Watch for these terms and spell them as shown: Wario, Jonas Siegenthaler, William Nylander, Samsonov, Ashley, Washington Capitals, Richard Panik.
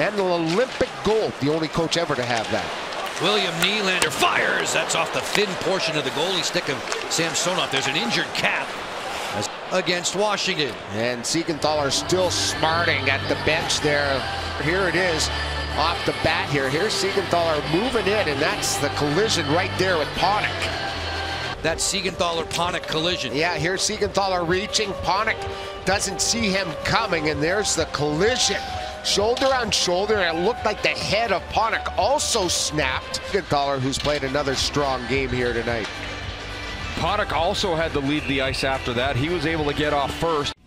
and an Olympic gold. The only coach ever to have that. William Nylander fires. That's off the thin portion of the goalie stick of Samsonov. There's an injured cap against Washington. And Siegenthaler still smarting at the bench there. Here it is off the bat here. Here's Siegenthaler moving in, and that's the collision right there with Panik. That Siegenthaler-Panik collision. Yeah, here's Siegenthaler reaching. Panik doesn't see him coming, and there's the collision. Shoulder on shoulder, and it looked like the head of Panik also snapped. Siegenthaler, who's played another strong game here tonight. Panik also had to leave the ice after that. He was able to get off first.